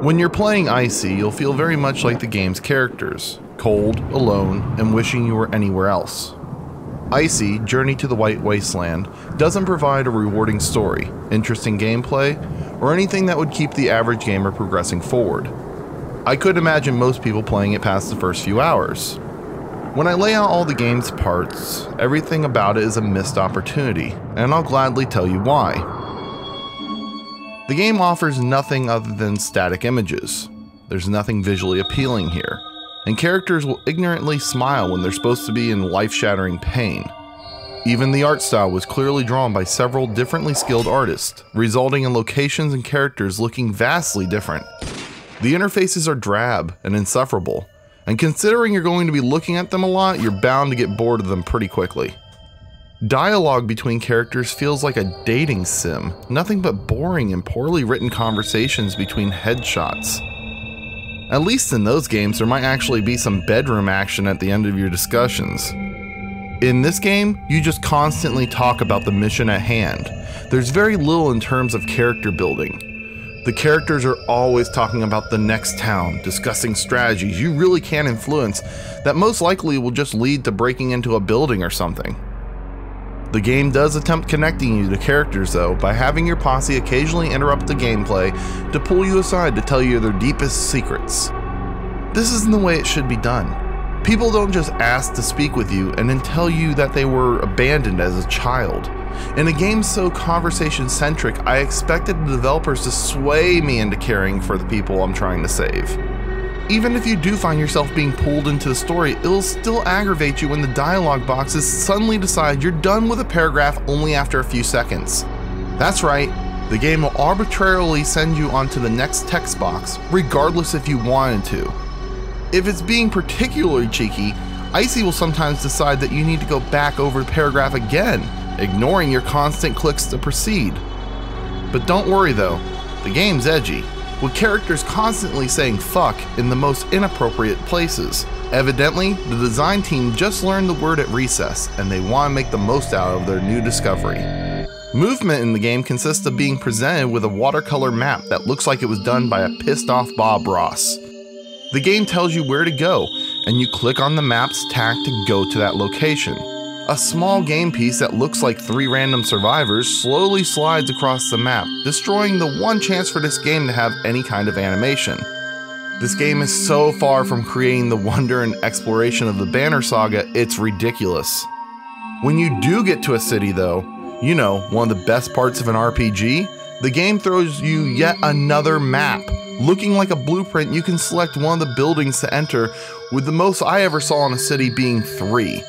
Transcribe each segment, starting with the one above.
When you're playing Icy, you'll feel very much like the game's characters, cold, alone, and wishing you were anywhere else. Icy, Journey to the White Wasteland, doesn't provide a rewarding story, interesting gameplay, or anything that would keep the average gamer progressing forward. I could imagine most people playing it past the first few hours. When I lay out all the game's parts, everything about it is a missed opportunity, and I'll gladly tell you why. The game offers nothing other than static images. There's nothing visually appealing here, and characters will ignorantly smile when they're supposed to be in life-shattering pain. Even the art style was clearly drawn by several differently skilled artists, resulting in locations and characters looking vastly different. The interfaces are drab and insufferable, and considering you're going to be looking at them a lot, you're bound to get bored of them pretty quickly. Dialogue between characters feels like a dating sim, nothing but boring and poorly written conversations between headshots. At least in those games, there might actually be some bedroom action at the end of your discussions. In this game, you just constantly talk about the mission at hand. There's very little in terms of character building. The characters are always talking about the next town, discussing strategies you really can influence that most likely will just lead to breaking into a building or something. The game does attempt connecting you to characters though, by having your posse occasionally interrupt the gameplay to pull you aside to tell you their deepest secrets. This isn't the way it should be done. People don't just ask to speak with you and then tell you that they were abandoned as a child. In a game so conversation-centric, I expected the developers to sway me into caring for the people I'm trying to save. Even if you do find yourself being pulled into the story, it'll still aggravate you when the dialogue boxes suddenly decide you're done with a paragraph only after a few seconds. That's right, the game will arbitrarily send you onto the next text box, regardless if you wanted to. If it's being particularly cheeky, Icy will sometimes decide that you need to go back over the paragraph again, ignoring your constant clicks to proceed. But don't worry though, the game's edgy, with characters constantly saying fuck in the most inappropriate places. Evidently, the design team just learned the word at recess, and they want to make the most out of their new discovery. Movement in the game consists of being presented with a watercolor map that looks like it was done by a pissed-off Bob Ross. The game tells you where to go, and you click on the map's tack to go to that location. A small game piece that looks like three random survivors slowly slides across the map, destroying the one chance for this game to have any kind of animation. This game is so far from creating the wonder and exploration of the Banner Saga, it's ridiculous. When you do get to a city though, you know, one of the best parts of an RPG, the game throws you yet another map. Looking like a blueprint, you can select one of the buildings to enter, with the most I ever saw in a city being 3.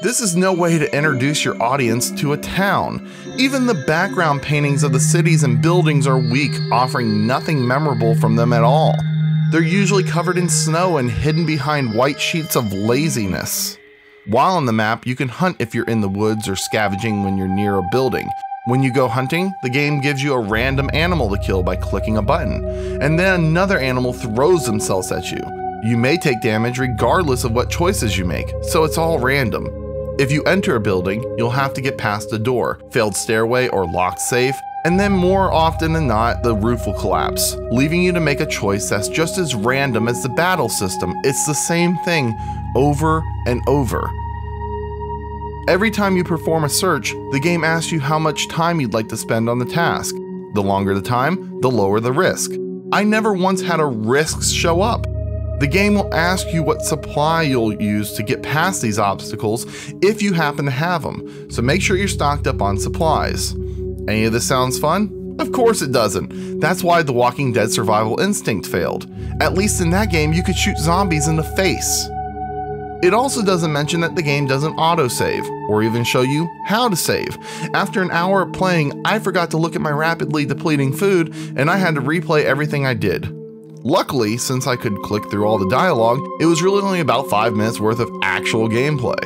This is no way to introduce your audience to a town. Even the background paintings of the cities and buildings are weak, offering nothing memorable from them at all. They're usually covered in snow and hidden behind white sheets of laziness. While on the map, you can hunt if you're in the woods or scavenging when you're near a building. When you go hunting, the game gives you a random animal to kill by clicking a button, and then another animal throws themselves at you. You may take damage regardless of what choices you make, so it's all random. If you enter a building, you'll have to get past a door, failed stairway, or locked safe, and then more often than not, the roof will collapse, leaving you to make a choice that's just as random as the battle system. It's the same thing over and over. Every time you perform a search, the game asks you how much time you'd like to spend on the task. The longer the time, the lower the risk. I never once had a risk show up. The game will ask you what supply you'll use to get past these obstacles if you happen to have them, so make sure you're stocked up on supplies. Any of this sounds fun? Of course it doesn't. That's why The Walking Dead Survival Instinct failed. At least in that game, you could shoot zombies in the face. It also doesn't mention that the game doesn't autosave, or even show you how to save. After an hour of playing, I forgot to look at my rapidly depleting food, and I had to replay everything I did. Luckily, since I could click through all the dialogue, it was really only about 5 minutes worth of actual gameplay.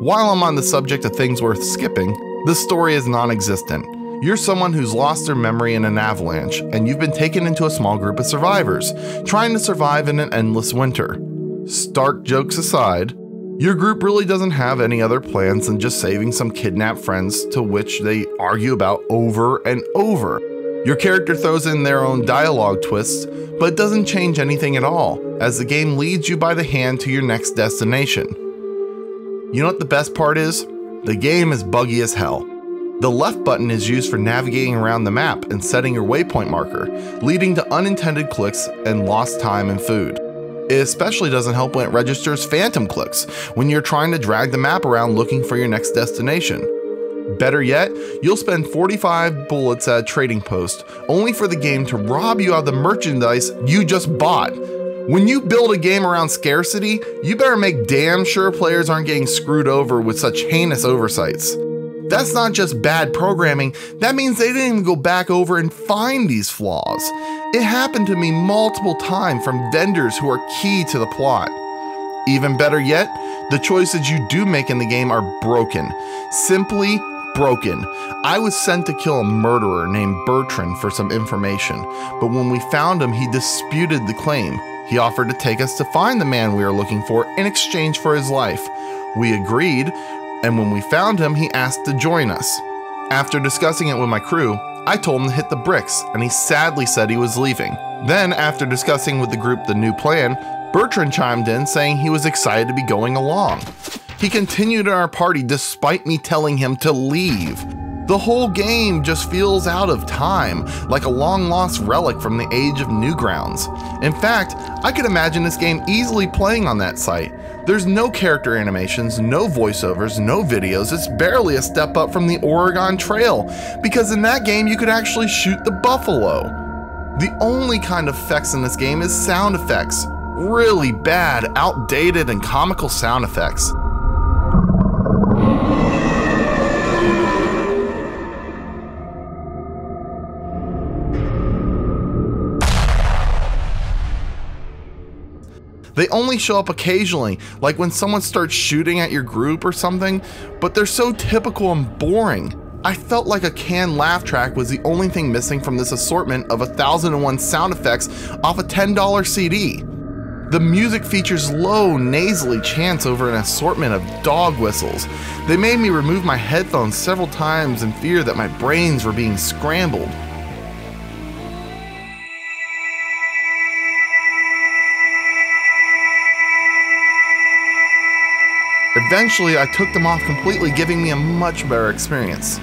While I'm on the subject of things worth skipping, the story is non-existent. You're someone who's lost their memory in an avalanche, and you've been taken into a small group of survivors, trying to survive in an endless winter. Stark jokes aside, your group really doesn't have any other plans than just saving some kidnapped friends, to which they argue about over and over. Your character throws in their own dialogue twists, but it doesn't change anything at all, as the game leads you by the hand to your next destination. You know what the best part is? The game is buggy as hell. The left button is used for navigating around the map and setting your waypoint marker, leading to unintended clicks and lost time and food. It especially doesn't help when it registers phantom clicks when you're trying to drag the map around looking for your next destination. Better yet, you'll spend 45 bullets at a trading post, only for the game to rob you of the merchandise you just bought. When you build a game around scarcity, you better make damn sure players aren't getting screwed over with such heinous oversights. That's not just bad programming, that means they didn't even go back over and find these flaws. It happened to me multiple times from vendors who are key to the plot. Even better yet, the choices you do make in the game are broken. Simply broken. I was sent to kill a murderer named Bertrand for some information, but when we found him, he disputed the claim. He offered to take us to find the man we were looking for in exchange for his life. We agreed. And when we found him, he asked to join us. After discussing it with my crew, I told him to hit the bricks, and he sadly said he was leaving. Then, after discussing with the group the new plan, Bertrand chimed in saying he was excited to be going along. He continued in our party despite me telling him to leave. The whole game just feels out of time, like a long-lost relic from the age of Newgrounds. In fact, I could imagine this game easily playing on that site. There's no character animations, no voiceovers, no videos. It's barely a step up from the Oregon Trail, because in that game you could actually shoot the buffalo. The only kind of effects in this game is sound effects. Really bad, outdated, and comical sound effects. They only show up occasionally, like when someone starts shooting at your group or something, but they're so typical and boring. I felt like a canned laugh track was the only thing missing from this assortment of 1001 sound effects off a $10 CD. The music features low, nasally chants over an assortment of dog whistles. They made me remove my headphones several times in fear that my brains were being scrambled. Eventually, I took them off completely, giving me a much better experience.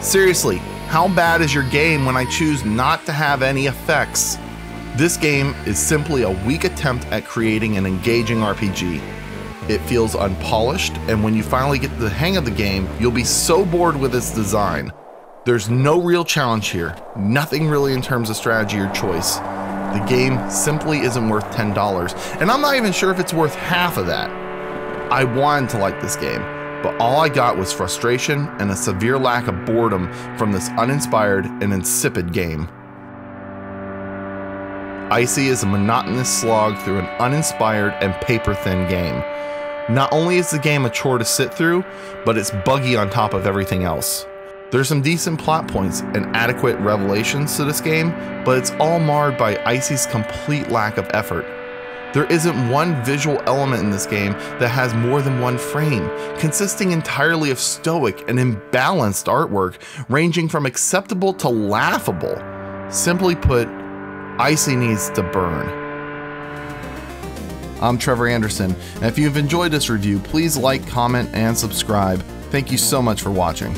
Seriously, how bad is your game when I choose not to have any effects? This game is simply a weak attempt at creating an engaging RPG. It feels unpolished, and when you finally get the hang of the game, you'll be so bored with its design. There's no real challenge here, nothing really in terms of strategy or choice. The game simply isn't worth $10, and I'm not even sure if it's worth half of that. I wanted to like this game, but all I got was frustration and a severe lack of boredom from this uninspired and insipid game. Icy is a monotonous slog through an uninspired and paper-thin game. Not only is the game a chore to sit through, but it's buggy on top of everything else. There's some decent plot points and adequate revelations to this game, but it's all marred by Icy's complete lack of effort. There isn't one visual element in this game that has more than one frame, consisting entirely of stoic and imbalanced artwork ranging from acceptable to laughable. Simply put, Icy needs to burn. I'm Trevor Anderson, and if you've enjoyed this review, please like, comment, and subscribe. Thank you so much for watching.